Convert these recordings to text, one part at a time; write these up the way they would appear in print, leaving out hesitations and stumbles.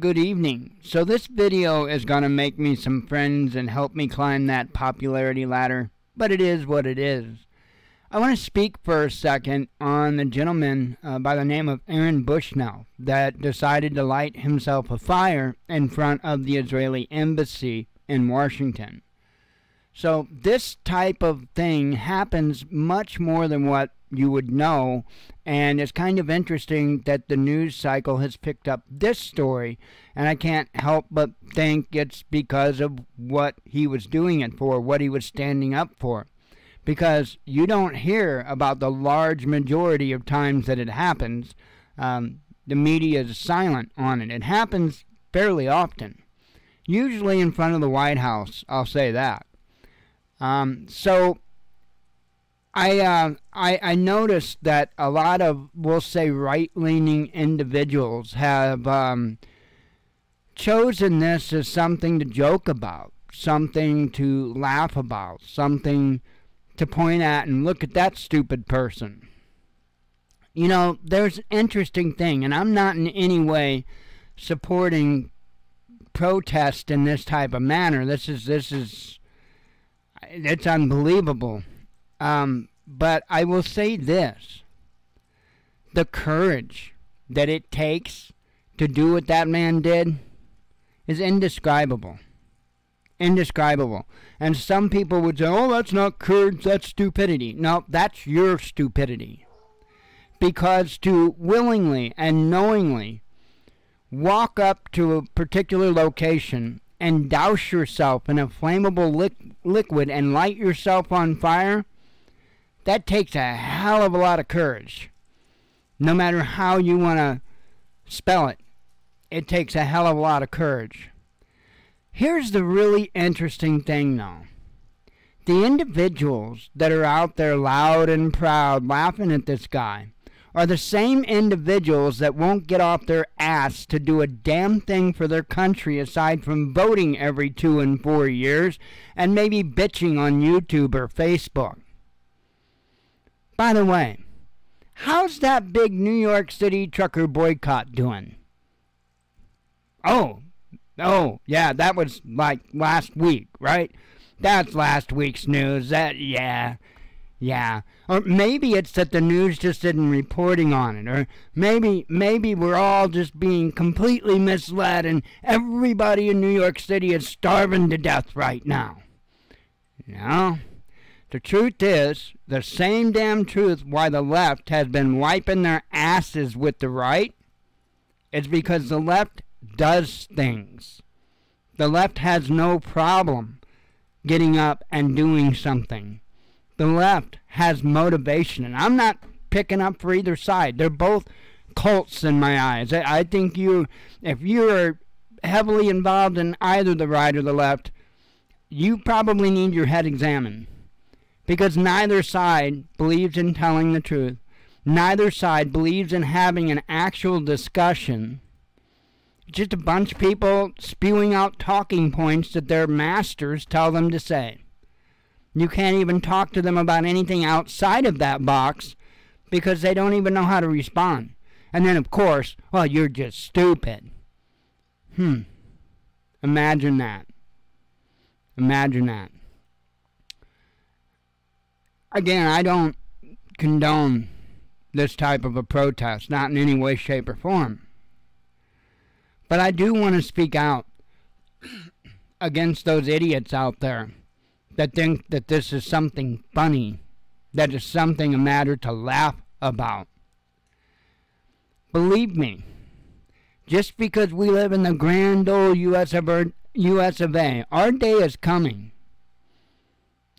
Good evening. So this video is gonna make me some friends and help me climb that popularity ladder, but it is what it is. I want to speak for a second on the gentleman by the name of Aaron Bushnell that decided to light himself afire in front of the Israeli embassy in Washington. So this type of thing happens much more than what you would know, and it's kind of interesting that the news cycle has picked up this story, and I can't help but think it's because of what he was doing it for, what he was standing up for, because you don't hear about the large majority of times that it happens. The media is silent on it. It happens fairly often, usually in front of the White House, I'll say that. I noticed that a lot of, we'll say, right-leaning individuals have chosen this as something to joke about, something to laugh about, something to point at and look at that stupid person. You know, there's an interesting thing, and I'm not in any way supporting protest in this type of manner. It's unbelievable. But I will say this, the courage that it takes to do what that man did is indescribable. Indescribable. And some people would say, oh, that's not courage, that's stupidity. No, that's your stupidity. Because to willingly and knowingly walk up to a particular location and douse yourself in a flammable liquid and light yourself on fire, that takes a hell of a lot of courage. No matter how you want to spell it, it takes a hell of a lot of courage. Here's the really interesting thing, though. The individuals that are out there loud and proud laughing at this guy are the same individuals that won't get off their ass to do a damn thing for their country aside from voting every 2 and 4 years and maybe bitching on YouTube or Facebook. By the way, how's that big New York City trucker boycott doing? Oh, yeah, that was like last week, right? That's last week's news. Yeah. Or maybe it's that the news just isn't reporting on it. Or maybe we're all just being completely misled and everybody in New York City is starving to death right now. No. The truth is, the same damn truth why the left has been wiping their asses with the right is because the left does things. The left has no problem getting up and doing something. The left has motivation, and I'm not picking up for either side. They're both cults in my eyes. I think if you're heavily involved in either the right or the left, you probably need your head examined. Because neither side believes in telling the truth. Neither side believes in having an actual discussion. Just a bunch of people spewing out talking points that their masters tell them to say. You can't even talk to them about anything outside of that box because they don't even know how to respond. And then, of course, well, you're just stupid. Imagine that. Imagine that. Again, I don't condone this type of a protest, not in any way, shape, or form. But I do want to speak out against those idiots out there that think that this is something funny, that is something a matter to laugh about. Believe me, just because we live in the grand old US of A, our day is coming.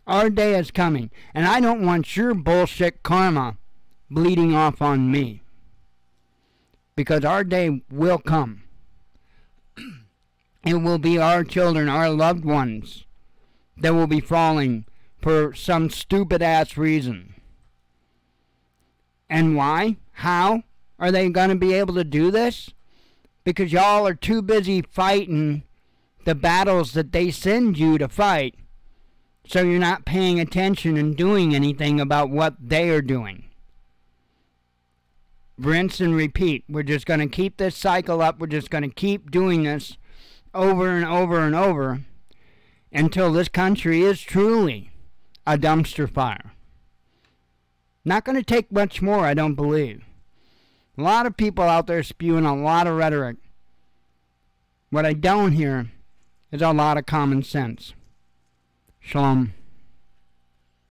Our day is coming, and I don't want your bullshit karma bleeding off on me. Because our day will come. It will be our children, our loved ones, that will be falling for some stupid-ass reason. And why? How are they going to be able to do this? Because y'all are too busy fighting the battles that they send you to fight. So you're not paying attention and doing anything about what they are doing. rinse and repeat. We're just going to keep this cycle up. We're just going to keep doing this over and over and over until this country is truly a dumpster fire. Not going to take much more, I don't believe. A lot of people out there spewing a lot of rhetoric. What I don't hear is a lot of common sense. Shalom.